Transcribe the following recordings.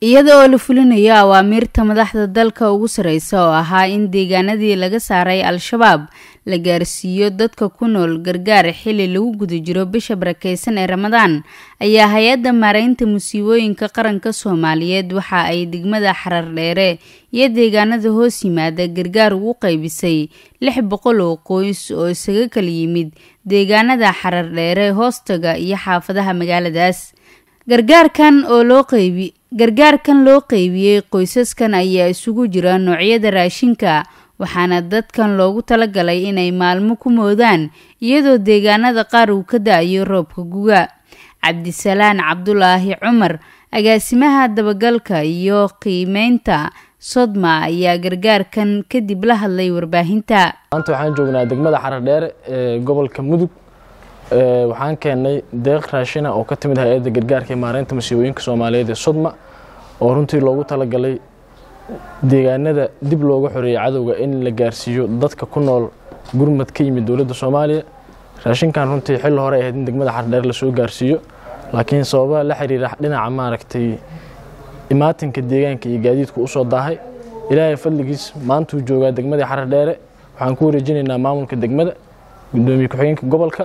iyadoo la fulinayo awaamirta madaxda dalka ugu sareysa oo ahaa in deegaanadii laga saaray al-shabaab la gaarsiiyo dadka ku nool gargaar xilli lagu guda jiro bisha barakeysan ee Ramadaan ayaa hay'adda maareynta musiibooyinka qaranka Soomaaliyeed waxa ay degmada Xarardheere iyo deegaanada hoos yimaada gargaar ugu qaybisay 600 oo qoys oo isaga kala yimid deegaanada Xarardheere hoostaga iyo xaafadaha magaaladaas gargaarkan loo qaybiyay qoysaskan ayaa isugu jira noocyada raashinka waxaana dadkan loogu talagalay inay maalmo ku moodaan iyadoo deegaanada qaar uu ka daayo roobka guga Cabdi Salaan Cabdullaahi Umar agaasimaha dabagalka iyo qiimeynta sodma ayaa gargaarkan kadib la hadlay warbaahinta maanta waxaan joognaa degmada Xarardheere ee gobolka Galmudug waxaan keenay deeq raashin oo ka timid hay'adda gargaarka maareynta musiibooyinka Soomaaliyeed sodma oo runtii loogu talagalay deegaanada dib looga xoreeyay cadawga in la gaarsiiyo dadka ku nool gurmad ka yimid dawladda Soomaaliya raashinkan runtii xil hore ahayd in degmada Xarardheere la soo gaarsiiyo laakiin sababaha la xiriira dhinaca maaragtay imaatinka deegaanka iyo gaadiidku u soo daahay ilaahay fadligiis maanta uu joogaa degmada Xarardheere waxaan ku wareejinaynaa maamulka degmada gudoomiye ku-xigeenka gobolka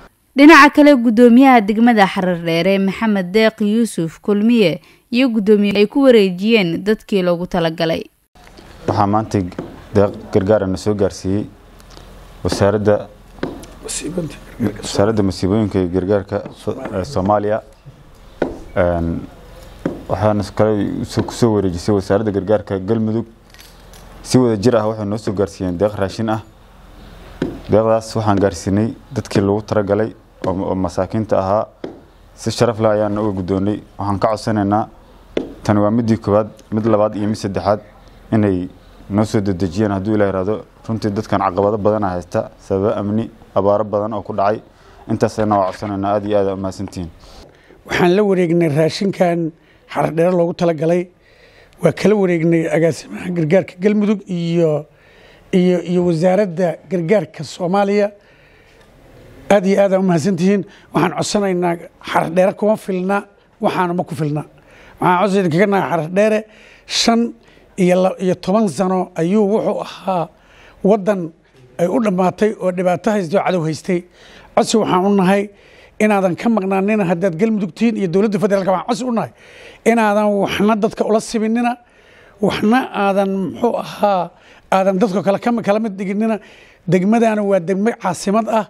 dhinaca kale gudoomiyaha degmada Xarardheere Maxamed Deeq Yusuf Kulmiye iyo gudoomiye ay ku wareejiyeen dadkii loogu talagalay waxa maanta deeq gargaar aan soo gaarsiiyay wasaaradda musiibooyinka gargaarka Soomaaliya waxaan ku soo wareejisay wasaaradda gargaarka Galmudug si wada jir ah waxay noo soo gaarsiiyeen deeq raashin ah deeqdaas waxaan gaarsiinay dadkii loogu talagalay oo masaakiinta ahaa si sharaf leh ayaan uga gudoonay waxaan ka codsanaynaa tan waa midii koowaad mid labaad iyo mid saddexaad inay noo soo dedejiyaan haddii Ilaahay raado runtii dadkan caqabado badan haysta sabab amni abaaro badan oo ku dhacay intaasna waa codsanaynaa aad iyo aad u mahadsantiin waxaan la wareegnay raashinkan Xarardheere loogu talagalay waa kala wareegnay agaasimaha gargaarka Galmudug iyo wasaaradda gargaarka Soomaaliya aad iyo aad u mahadsantiin waxaan codsanaynaa Xarardheere kuma filna waxaan ma ku filna waxaan codsanaynaa kaga Xarardheere 5 iyo 10 sano ayuu wuxuu ahaa wadan ay u dhamaatay oo dhibaato haysto cadow haystay codsi waxaan u nahay inaadan ka maqnaanin haddaad Galmudugtiin iyo dawladda federaalka waxaan codsi u nahay inaadan waxna dadka ula siminina waxna aadan muxuu ahaa aadan dadka kala mid dhiginina degmadana waa degmo caasimad ah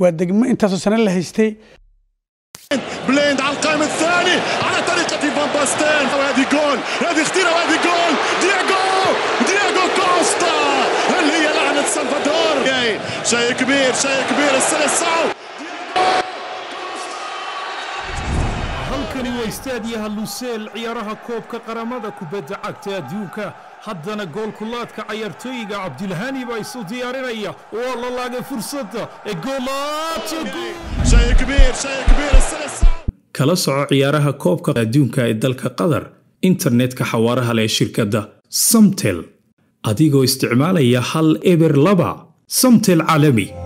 waa degmo inta soo sanad la haystay بليند على القائم الثاني على طريقه فامباستين وهذه جول هذه اختيره وهذه جول دياغو كوستا هل هي لعنه سلفادور شيء كبير السلسله كانوا استاديها لوسيل عيارها كوب كقرمدا كبد عقتا ديوكا حدنا جول كلات كعيرتيجا عبد الهاني بايسو ديارينيا والله لاقى فرصته جولات شيء كبير السلسله كلا سو عيارها كوب كديونكا دلكا قدر انترنت كحوارها لشركه سمتل اديغو استعماليا حل ابر لبا سمتل عالمي